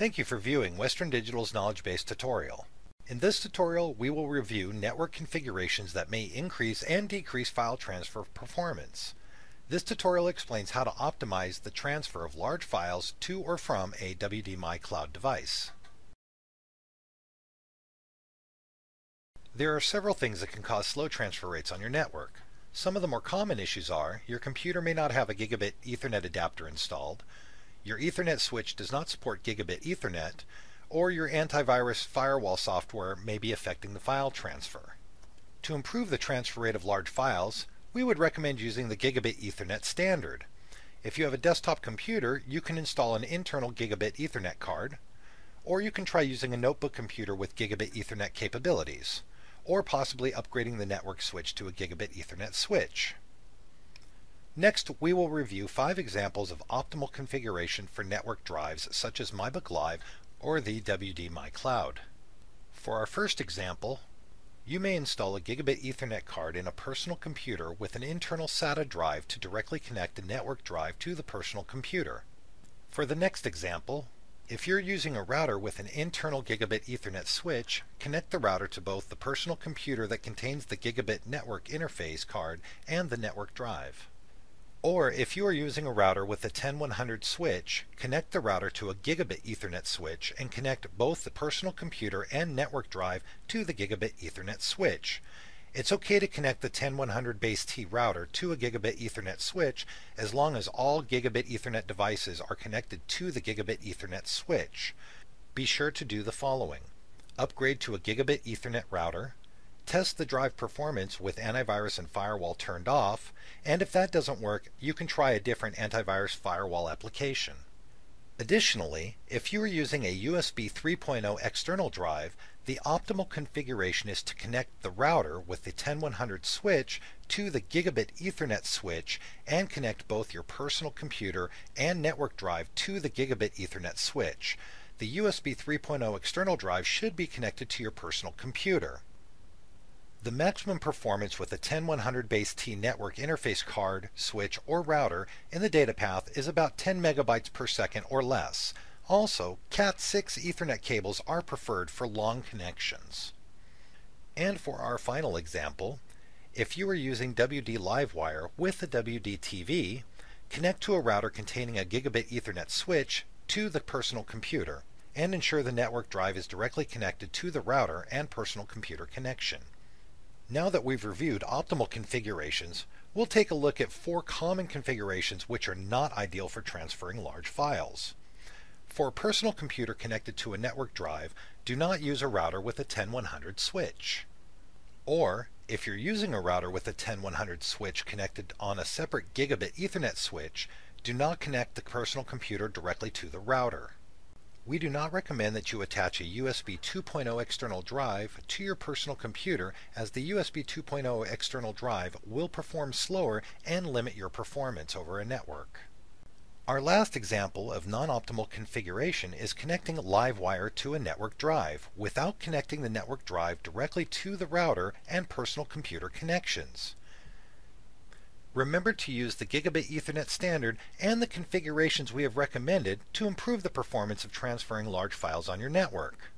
Thank you for viewing Western Digital's Knowledge Base tutorial. In this tutorial, we will review network configurations that may increase and decrease file transfer performance. This tutorial explains how to optimize the transfer of large files to or from a WD My Cloud device. There are several things that can cause slow transfer rates on your network. Some of the more common issues are your computer may not have a gigabit Ethernet adapter installed, your Ethernet switch does not support gigabit Ethernet, or your antivirus firewall software may be affecting the file transfer. To improve the transfer rate of large files, we would recommend using the gigabit Ethernet standard. If you have a desktop computer, you can install an internal gigabit Ethernet card, or you can try using a notebook computer with gigabit Ethernet capabilities, or possibly upgrading the network switch to a gigabit Ethernet switch. Next, we will review 5 examples of optimal configuration for network drives such as My Book Live or the WD My Cloud. For our first example, you may install a gigabit Ethernet card in a personal computer with an internal SATA drive to directly connect the network drive to the personal computer. For the next example, if you're using a router with an internal gigabit Ethernet switch, connect the router to both the personal computer that contains the gigabit network interface card and the network drive. Or if you are using a router with a 10100 switch, connect the router to a gigabit Ethernet switch and connect both the personal computer and network drive to the gigabit Ethernet switch. It's okay to connect the 10100 base T router to a gigabit Ethernet switch as long as all gigabit Ethernet devices are connected to the gigabit Ethernet switch. Be sure to do the following. Upgrade to a gigabit Ethernet router. Test the drive performance with antivirus and firewall turned off, and if that doesn't work, you can try a different antivirus firewall application. Additionally, if you are using a USB 3.0 external drive, the optimal configuration is to connect the router with the 10100 switch to the gigabit Ethernet switch and connect both your personal computer and network drive to the gigabit Ethernet switch. The USB 3.0 external drive should be connected to your personal computer. The maximum performance with a 10100 base T network interface card, switch, or router in the data path is about 10 megabytes per second or less. Also, CAT6 Ethernet cables are preferred for long connections. And for our final example, if you are using WD LiveWire with the WD TV, connect to a router containing a gigabit Ethernet switch to the personal computer, and ensure the network drive is directly connected to the router and personal computer connection. Now that we've reviewed optimal configurations, we'll take a look at 4 common configurations which are not ideal for transferring large files. For a personal computer connected to a network drive, do not use a router with a 10100 switch. Or, if you're using a router with a 10100 switch connected on a separate gigabit Ethernet switch, do not connect the personal computer directly to the router. We do not recommend that you attach a USB 2.0 external drive to your personal computer, as the USB 2.0 external drive will perform slower and limit your performance over a network. Our last example of non-optimal configuration is connecting LiveWire to a network drive without connecting the network drive directly to the router and personal computer connections. Remember to use the Gigabit Ethernet standard and the configurations we have recommended to improve the performance of transferring large files on your network.